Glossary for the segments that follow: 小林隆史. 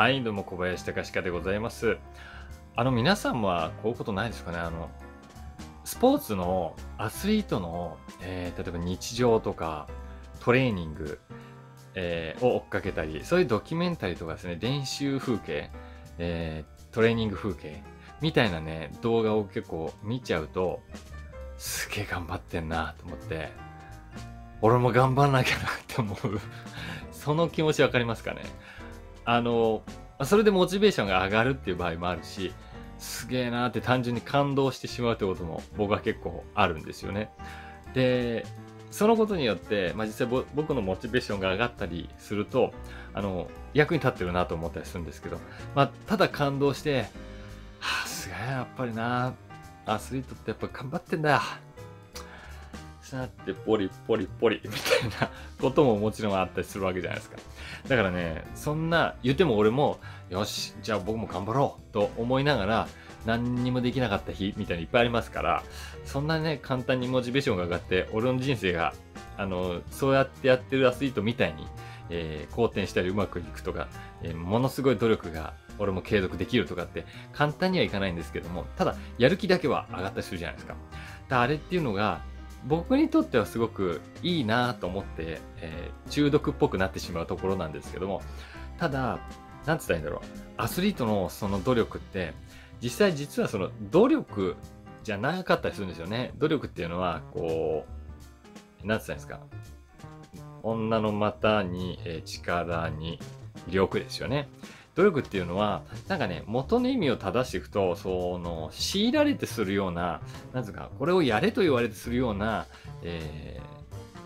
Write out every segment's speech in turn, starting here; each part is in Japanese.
はい、どうも小林隆史でございます。皆さんはこういうことないですかね。スポーツのアスリートの、例えば日常とかトレーニング、を追っかけたり、そういうドキュメンタリーとかですね、練習風景、トレーニング風景みたいなね、動画を結構見ちゃうと、すげえ頑張ってんなと思って、俺も頑張んなきゃなって思うその気持ちわかりますかね。それでモチベーションが上がるっていう場合もあるし、すげえなーって単純に感動してしまうってことも僕は結構あるんですよね。で、そのことによって、実際僕のモチベーションが上がったりすると、役に立ってるなと思ったりするんですけど、ただ感動して、はあ、すげえ、やっぱりなー、アスリートってやっぱ頑張ってんだ。なってポリポリポリみたいなことももちろんあったりするわけじゃないですか。だからね、そんな言っても俺もよし、じゃあ僕も頑張ろうと思いながら何にもできなかった日みたいないっぱいありますから、そんなね簡単にモチベーションが上がって俺の人生がそうやってやってるアスリートみたいに、好転したりうまくいくとか、ものすごい努力が俺も継続できるとかって簡単にはいかないんですけども、ただやる気だけは上がったりするじゃないですか。あれっていうのが僕にとってはすごくいいなと思って、中毒っぽくなってしまうところなんですけども、ただ何て言ったらいいんだろう、アスリートのその努力って実はその努力じゃなかったりするんですよね。努力っていうのはこう何て言ったらいいんですか、女の股に、力に力ですよね。努力っていうのはなんかね、元の意味を正していくと、その強いられてするような、なんつうかこれをやれと言われてするような、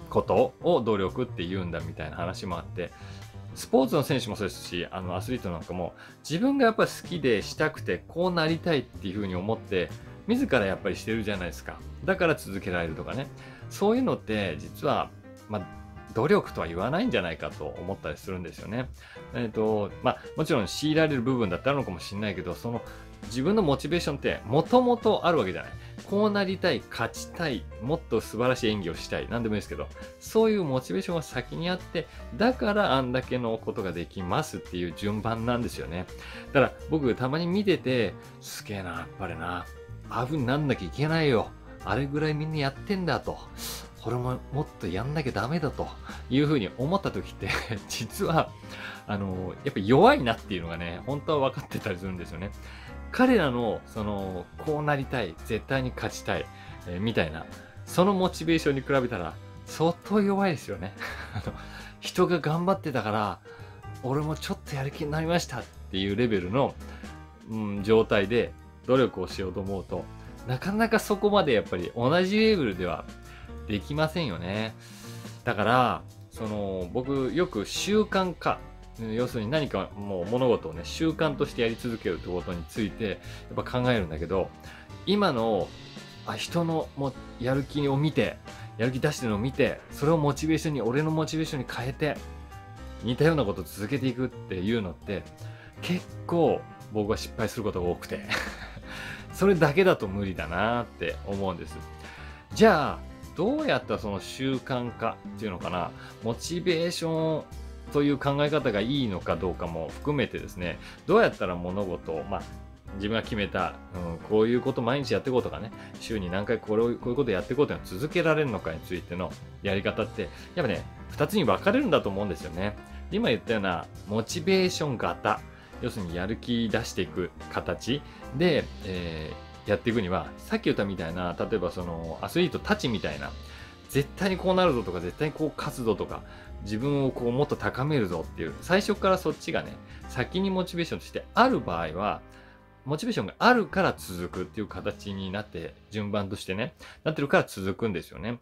ことを努力って言うんだみたいな話もあって、スポーツの選手もそうですし、アスリートなんかも自分がやっぱり好きでしたくてこうなりたいっていうふうに思って自らやっぱりしてるじゃないですか。だから続けられるとかね、そういうのって実は努力とは言わないんじゃないかと思ったりするんですよね。もちろん強いられる部分だったのかもしれないけど、その自分のモチベーションってもともとあるわけじゃない。こうなりたい、勝ちたい、もっと素晴らしい演技をしたい、何でもいいですけど、そういうモチベーションが先にあって、だからあんだけのことができますっていう順番なんですよね。だから僕たまに見てて、すげえな、やっぱりな、あぶになんなきゃいけないよ、あれぐらいみんなやってんだと、これももっとやんなきゃダメだというふうに思った時って実はやっぱ弱いなっていうのがね、本当は分かってたりするんですよね。彼らのそのこうなりたい、絶対に勝ちたい、みたいなそのモチベーションに比べたら相当弱いですよね人が頑張ってたから俺もちょっとやる気になりましたっていうレベルの、状態で努力をしようと思うと、なかなかそこまでやっぱり同じレベルではできませんよね。だから僕よく習慣化、要するに何かもう物事をね習慣としてやり続けるってことについてやっぱ考えるんだけど、今の人のやる気を見て、やる気出してるのを見て、それをモチベーションに、俺のモチベーションに変えて似たようなことを続けていくっていうのって結構僕は失敗することが多くてそれだけだと無理だなって思うんです。じゃあどうやったらその習慣化っていうのかな、モチベーションという考え方がいいのかどうかも含めてですね、どうやったら物事を、自分が決めた、こういうこと毎日やっていこうとかね、週に何回こういうことやっていこうというのを続けられるのかについてのやり方ってやっぱね2つに分かれるんだと思うんですよね。で、今言ったようなモチベーション型、要するにやる気出していく形で、やっていくには、さっき言ったみたいな、例えばそのアスリートたちみたいな、絶対にこうなるぞとか、絶対にこう勝つぞとか、自分をこうもっと高めるぞっていう、最初からそっちがね先にモチベーションとしてある場合は、モチベーションがあるから続くっていう形になって、順番としてねなってるから続くんですよね。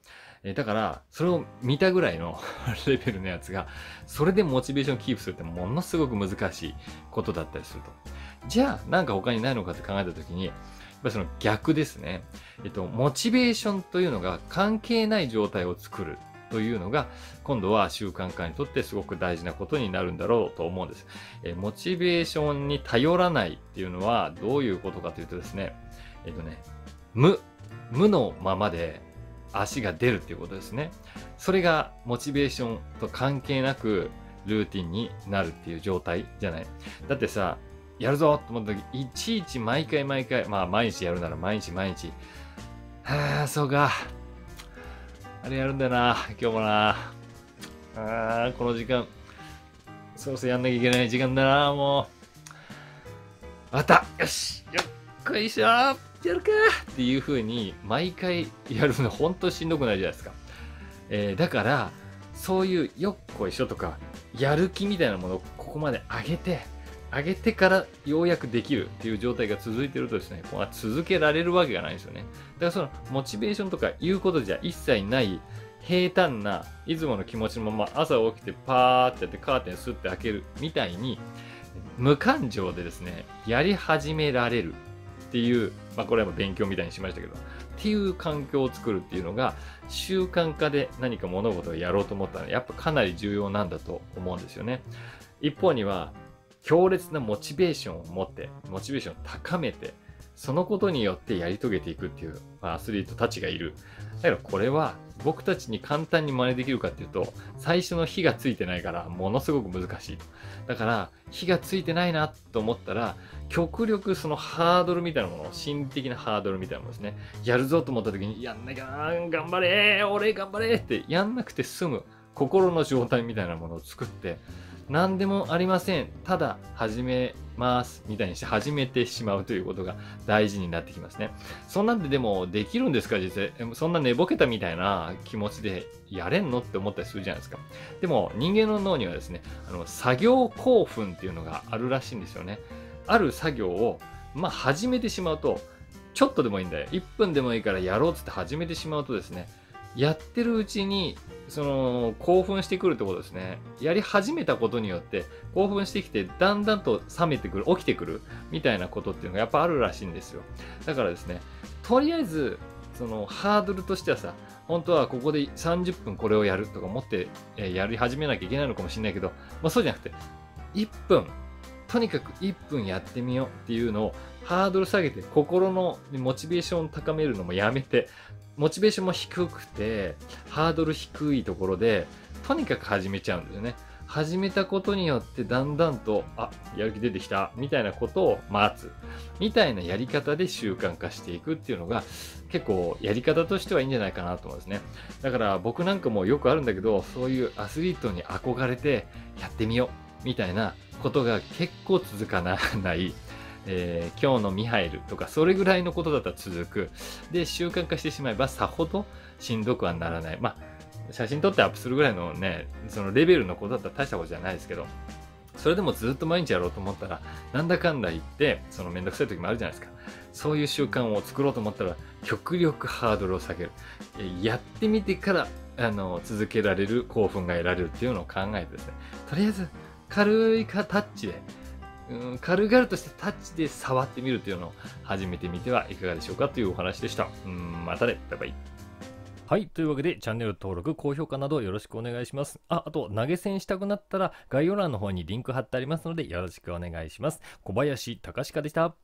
だからそれを見たぐらいのレベルのやつが、それでモチベーションキープするってものすごく難しいことだったりすると、じゃあなんか他にないのかって考えた時に、やっぱその逆ですね。モチベーションというのが関係ない状態を作るというのが、今度は習慣化にとってすごく大事なことになるんだろうと思うんです。モチベーションに頼らないっていうのはどういうことかというとですね、無のままで足が出るっていうことですね。それがモチベーションと関係なくルーティンになるっていう状態じゃない。だってさ、やるぞと思った時、いちいち毎回、まあ毎日やるなら毎日、はあ、そうか、あれやるんだよな、今日もな、ああ、この時間、そうそうやんなきゃいけない時間だな、もう、また、よし、よっこいしょ、やるかっていう風に、毎回やるの、ほんとしんどくないじゃないですか。だから、そういうよっこいしょとか、やる気みたいなものをここまで上げてからようやくできるっていう状態が続いてるとですね、こう続けられるわけがないんですよね。だからそのモチベーションとかいうことじゃ一切ない平坦ないつもの気持ちのまま朝起きてパーってやってカーテンスッて開けるみたいに無感情でですね、やり始められるっていう、まあこれは勉強みたいにしましたけど、っていう環境を作るっていうのが習慣化で何か物事をやろうと思ったらやっぱかなり重要なんだと思うんですよね。一方には強烈なモチベーションを持って、モチベーションを高めて、そのことによってやり遂げていくっていう、まあ、アスリートたちがいる。だからこれは僕たちに簡単に真似できるかっていうと、最初の火がついてないからものすごく難しい。だから火がついてないなと思ったら、極力そのハードルみたいなもの、心理的なハードルみたいなものですね。やるぞと思った時に、やんなきゃな、頑張れ、俺頑張れってやんなくて済む心の状態みたいなものを作って、何でもありません、ただ始めますみたいにして始めてしまうということが大事になってきますね。そんなんででもできるんですか、実際。そんな寝ぼけたみたいな気持ちでやれんのって思ったりするじゃないですか。でも人間の脳にはですね、作業興奮っていうのがあるらしいんですよね。ある作業を、まあ、始めてしまうと、ちょっとでもいいんだよ、1分でもいいからやろうっつって始めてしまうとですね、やってるうちにその興奮してくるってことですね。やり始めたことによって興奮してきて、だんだんと冷めてくる、起きてくるみたいなことっていうのがやっぱあるらしいんですよ。だからですね、とりあえずそのハードルとしてはさ、本当はここで30分これをやるとか思ってやり始めなきゃいけないのかもしれないけど、まあ、そうじゃなくて1分とにかく1分やってみようっていうのをハードル下げて、心のモチベーションを高めるのもやめて、モチベーションも低くてハードル低いところでとにかく始めちゃうんですよね。始めたことによってだんだんと、あ、やる気出てきたみたいなことを待つみたいなやり方で習慣化していくっていうのが結構やり方としてはいいんじゃないかなと思うんですね。だから僕なんかもよくあるんだけど、そういうアスリートに憧れてやってみようみたいなことが結構続かない。今日のミハエルとかそれぐらいのことだったら続くで、習慣化してしまえばさほどしんどくはならない。まあ写真撮ってアップするぐらいのね、そのレベルのことだったら大したことじゃないですけど、それでもずっと毎日やろうと思ったらなんだかんだ言ってそのめんどくさい時もあるじゃないですか。そういう習慣を作ろうと思ったら極力ハードルを下げる、やってみてから続けられる興奮が得られるっていうのを考えてですね、とりあえず軽いタッチで軽々としてタッチで触ってみるというのを始めてみてはいかがでしょうかというお話でした。またね。バイバイ。はい。というわけで、チャンネル登録、高評価などよろしくお願いします。あと、投げ銭したくなったら概要欄の方にリンク貼ってありますのでよろしくお願いします。小林隆史でした。